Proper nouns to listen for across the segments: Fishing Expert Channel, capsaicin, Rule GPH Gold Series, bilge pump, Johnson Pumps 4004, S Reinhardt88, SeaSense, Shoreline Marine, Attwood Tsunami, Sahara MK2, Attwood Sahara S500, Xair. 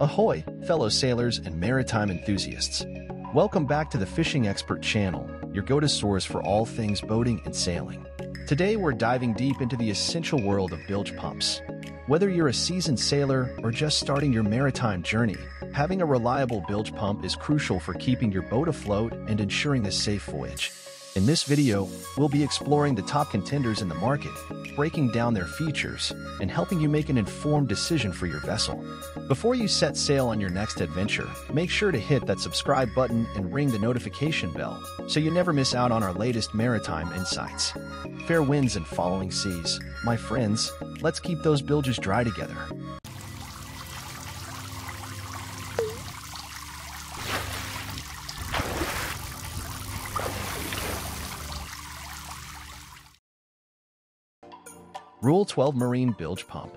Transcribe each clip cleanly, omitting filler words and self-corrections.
Ahoy, fellow sailors and maritime enthusiasts. Welcome back to the Fishing Expert Channel, your go-to source for all things boating and sailing. Today we're diving deep into the essential world of bilge pumps. Whether you're a seasoned sailor or just starting your maritime journey, having a reliable bilge pump is crucial for keeping your boat afloat and ensuring a safe voyage. In this video, we'll be exploring the top contenders in the market, breaking down their features, and helping you make an informed decision for your vessel. Before you set sail on your next adventure, make sure to hit that subscribe button and ring the notification bell so you never miss out on our latest maritime insights. Fair winds and following seas, my friends, let's keep those bilges dry together. Rule 12 Marine Bilge Pump.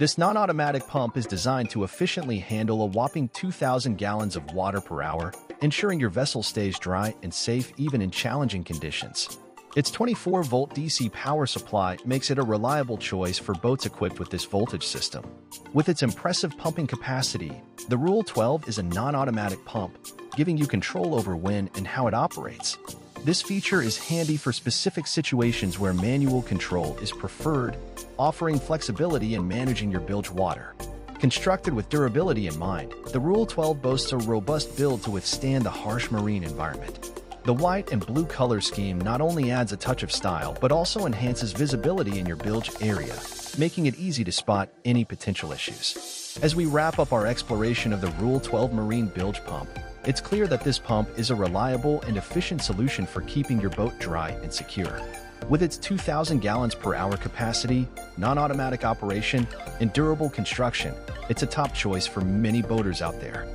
This non-automatic pump is designed to efficiently handle a whopping 2,000 gallons of water per hour, ensuring your vessel stays dry and safe even in challenging conditions. Its 24-volt DC power supply makes it a reliable choice for boats equipped with this voltage system. With its impressive pumping capacity, the Rule 12 is a non-automatic pump, giving you control over when and how it operates. This feature is handy for specific situations where manual control is preferred, offering flexibility in managing your bilge water. Constructed with durability in mind, the Rule 12 boasts a robust build to withstand the harsh marine environment. The white and blue color scheme not only adds a touch of style but also enhances visibility in your bilge area, making it easy to spot any potential issues. As we wrap up our exploration of the Rule 12 Marine Bilge Pump, it's clear that this pump is a reliable and efficient solution for keeping your boat dry and secure. With its 2,000 gallons per hour capacity, non-automatic operation, and durable construction, it's a top choice for many boaters out there.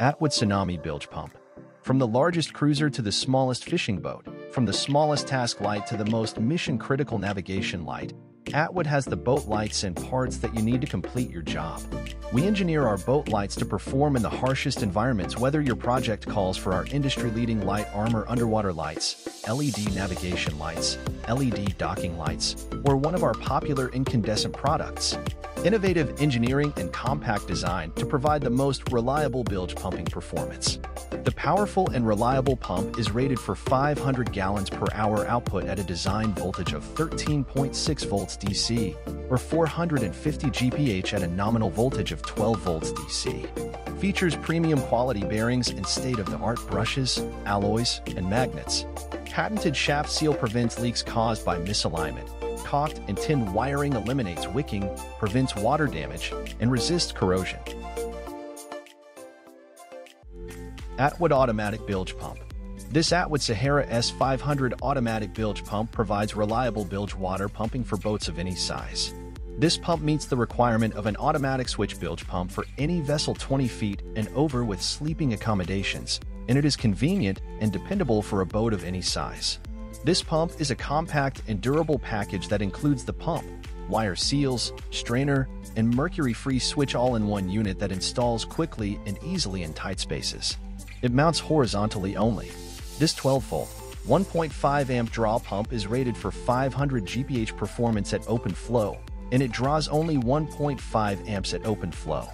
Attwood Tsunami Bilge Pump. From the largest cruiser to the smallest fishing boat, from the smallest task light to the most mission-critical navigation light, Attwood has the boat lights and parts that you need to complete your job. We engineer our boat lights to perform in the harshest environments, whether your project calls for our industry-leading light armor underwater lights, LED navigation lights, LED docking lights, or one of our popular incandescent products. Innovative engineering and compact design to provide the most reliable bilge pumping performance. The powerful and reliable pump is rated for 500 gallons per hour output at a design voltage of 13.6 volts DC, or 450 GPH at a nominal voltage of 12 volts DC. Features premium quality bearings and state-of-the-art brushes, alloys, and magnets. Patented shaft seal prevents leaks caused by misalignment. Caulked and tin wiring eliminates wicking, prevents water damage, and resists corrosion. Attwood Automatic Bilge Pump. This Attwood Sahara S500 automatic bilge pump provides reliable bilge water pumping for boats of any size. This pump meets the requirement of an automatic switch bilge pump for any vessel 20 feet and over with sleeping accommodations, and it is convenient and dependable for a boat of any size. This pump is a compact and durable package that includes the pump, wire seals, strainer, and mercury-free switch all in one unit that installs quickly and easily in tight spaces. It mounts horizontally only. This 12-volt, 1.5-amp draw pump is rated for 500 GPH performance at open flow, and it draws only 1.5 amps at open flow.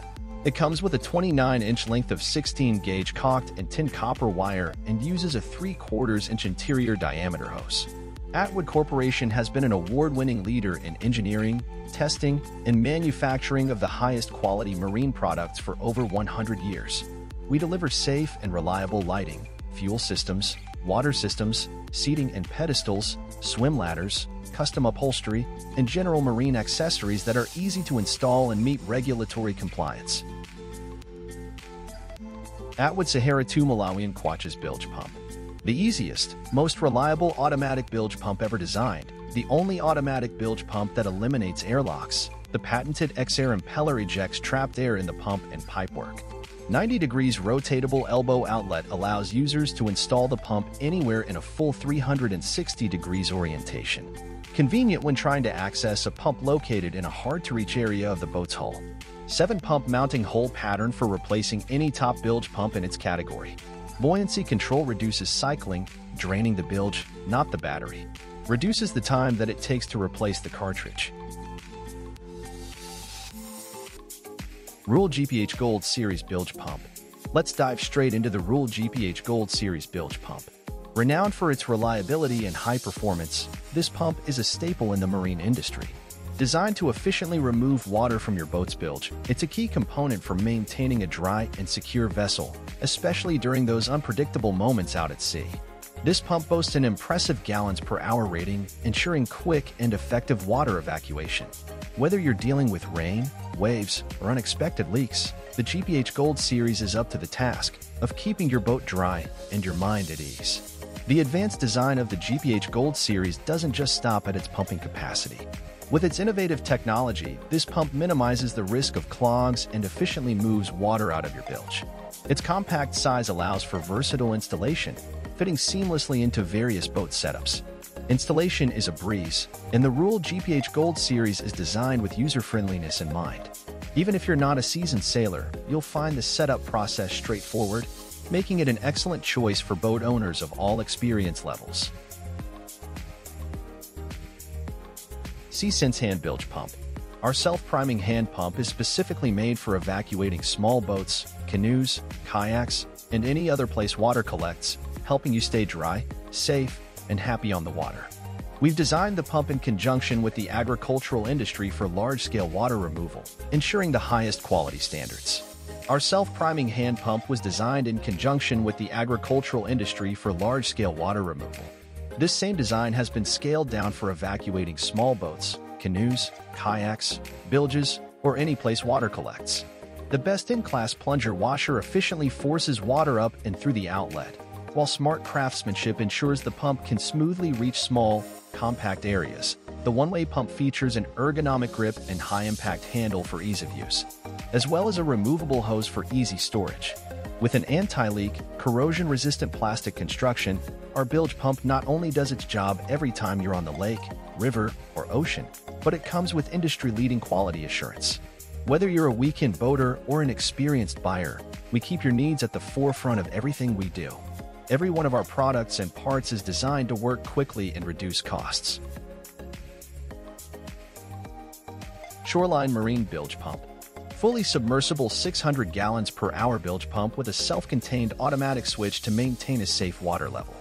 It comes with a 29-inch length of 16-gauge caulked and tin copper wire and uses a 3/4-inch interior diameter hose. Attwood Corporation has been an award-winning leader in engineering, testing, and manufacturing of the highest quality marine products for over 100 years. We deliver safe and reliable lighting, fuel systems, water systems, seating and pedestals, swim ladders, custom upholstery, and general marine accessories that are easy to install and meet regulatory compliance. Attwood Sahara 2 Malawian Quatches Bilge Pump. The easiest, most reliable automatic bilge pump ever designed, the only automatic bilge pump that eliminates airlocks, the patented Xair impeller ejects trapped air in the pump and pipework. 90 degrees rotatable elbow outlet allows users to install the pump anywhere in a full 360 degrees orientation. Convenient when trying to access a pump located in a hard-to-reach area of the boat's hull. 7-pump mounting hole pattern for replacing any top bilge pump in its category. Buoyancy control reduces cycling, draining the bilge, not the battery. Reduces the time that it takes to replace the cartridge. Rule GPH Gold Series Bilge Pump. Let's dive straight into the Rule GPH Gold Series Bilge Pump. Renowned for its reliability and high performance, this pump is a staple in the marine industry. Designed to efficiently remove water from your boat's bilge, it's a key component for maintaining a dry and secure vessel, especially during those unpredictable moments out at sea. This pump boasts an impressive gallons-per-hour rating, ensuring quick and effective water evacuation. Whether you're dealing with rain, waves, or unexpected leaks, the GPH Gold Series is up to the task of keeping your boat dry and your mind at ease. The advanced design of the GPH Gold Series doesn't just stop at its pumping capacity. With its innovative technology, this pump minimizes the risk of clogs and efficiently moves water out of your bilge. Its compact size allows for versatile installation, fitting seamlessly into various boat setups. Installation is a breeze, and the Rule GPH Gold Series is designed with user-friendliness in mind. Even if you're not a seasoned sailor, you'll find the setup process straightforward, making it an excellent choice for boat owners of all experience levels. SeaSense Hand Bilge Pump. Our self-priming hand pump is specifically made for evacuating small boats, canoes, kayaks, and any other place water collects, helping you stay dry, safe, and happy on the water. We've designed the pump in conjunction with the agricultural industry for large-scale water removal, ensuring the highest quality standards. Our self-priming hand pump was designed in conjunction with the agricultural industry for large-scale water removal. This same design has been scaled down for evacuating small boats, canoes, kayaks, bilges, or any place water collects. The best-in-class plunger washer efficiently forces water up and through the outlet, while smart craftsmanship ensures the pump can smoothly reach small, compact areas. The one-way pump features an ergonomic grip and high-impact handle for ease of use, as well as a removable hose for easy storage. With an anti-leak, corrosion-resistant plastic construction, our bilge pump not only does its job every time you're on the lake, river, or ocean, but it comes with industry-leading quality assurance. Whether you're a weekend boater or an experienced buyer, we keep your needs at the forefront of everything we do. Every one of our products and parts is designed to work quickly and reduce costs. Shoreline Marine Bilge Pump. Fully submersible 600 gallons per hour bilge pump with a self-contained automatic switch to maintain a safe water level.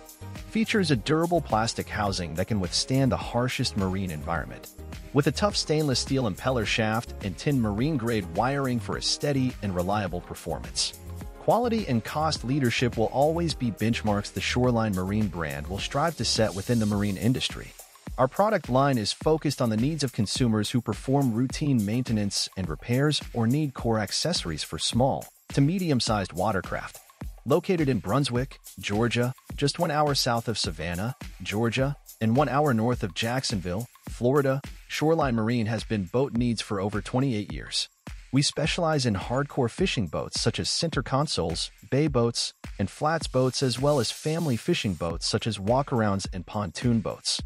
Features a durable plastic housing that can withstand the harshest marine environment. With a tough stainless steel impeller shaft and tin marine-grade wiring for a steady and reliable performance. Quality and cost leadership will always be benchmarks the Shoreline Marine brand will strive to set within the marine industry. Our product line is focused on the needs of consumers who perform routine maintenance and repairs or need core accessories for small to medium-sized watercraft. Located in Brunswick, Georgia, just 1 hour south of Savannah, Georgia, and 1 hour north of Jacksonville, Florida, Shoreline Marine has been boat needs for over 28 years. We specialize in hardcore fishing boats such as center consoles, bay boats, and flats boats, as well as family fishing boats such as walkarounds and pontoon boats.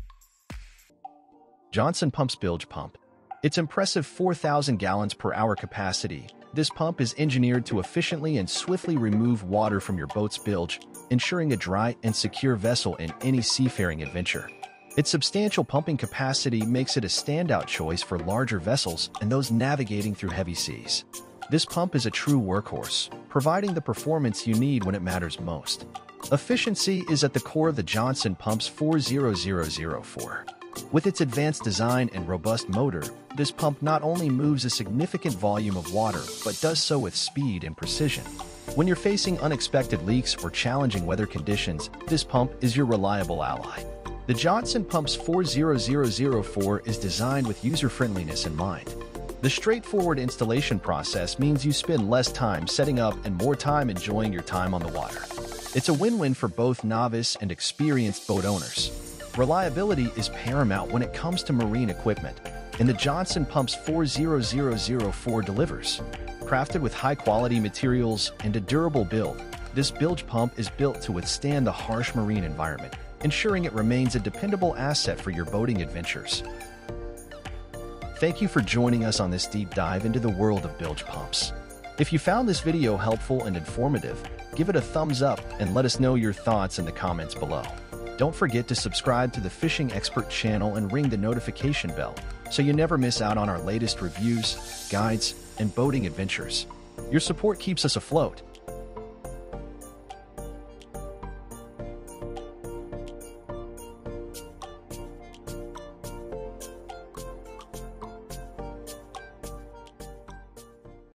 Johnson Pumps Bilge Pump. Its impressive 4,000 gallons per hour capacity, this pump is engineered to efficiently and swiftly remove water from your boat's bilge, ensuring a dry and secure vessel in any seafaring adventure. Its substantial pumping capacity makes it a standout choice for larger vessels and those navigating through heavy seas. This pump is a true workhorse, providing the performance you need when it matters most. Efficiency is at the core of the Johnson Pumps 4004. With its advanced design and robust motor, this pump not only moves a significant volume of water, but does so with speed and precision. When you're facing unexpected leaks or challenging weather conditions, this pump is your reliable ally. The Johnson Pumps 4004 is designed with user-friendliness in mind. The straightforward installation process means you spend less time setting up and more time enjoying your time on the water. It's a win-win for both novice and experienced boat owners. Reliability is paramount when it comes to marine equipment, and the Johnson Pumps 4004 delivers. Crafted with high-quality materials and a durable build, this bilge pump is built to withstand the harsh marine environment, ensuring it remains a dependable asset for your boating adventures. Thank you for joining us on this deep dive into the world of bilge pumps. If you found this video helpful and informative, give it a thumbs up and let us know your thoughts in the comments below. Don't forget to subscribe to the Fishing Expert channel and ring the notification bell so you never miss out on our latest reviews, guides, and boating adventures. Your support keeps us afloat,